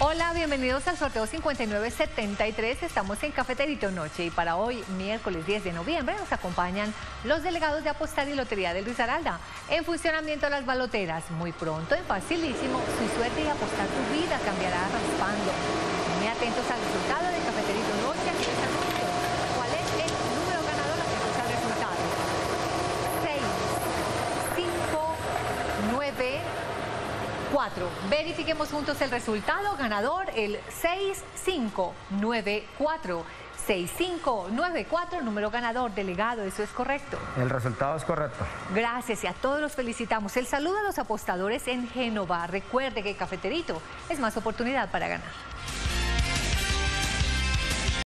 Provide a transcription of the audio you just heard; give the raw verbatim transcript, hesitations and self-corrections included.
Hola, bienvenidos al sorteo cincuenta y nueve setenta y tres, estamos en Cafeterito Noche y para hoy, miércoles diez de noviembre, nos acompañan los delegados de Apostar y Lotería de Risaralda. En funcionamiento las baloteras, muy pronto, en Facilísimo, su suerte y apostar tu vida cambiará raspando. Muy atentos al resultado de Cafeterito Noche, aquí les anuncio cuál es el número ganador, atentos al resultado. seis, cinco, nueve, cuatro. Verifiquemos juntos el resultado. Ganador el seis cinco nueve cuatro. seis cinco nueve cuatro, número ganador, delegado, ¿eso es correcto? El resultado es correcto. Gracias y a todos los felicitamos. El saludo a los apostadores en Génova. Recuerde que Cafeterito es más oportunidad para ganar.